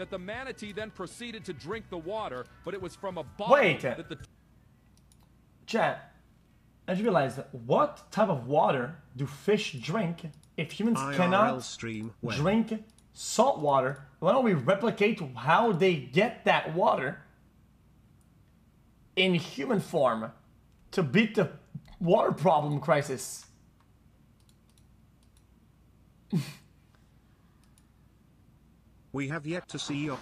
that the manatee then proceeded to drink the water, but it was from a bottle. Wait, that the chat, I just realized, what type of water do fish drink if humans cannot drink salt water? Why don't we replicate how they get that water in human form to beat the water problem crisis? We have yet to see your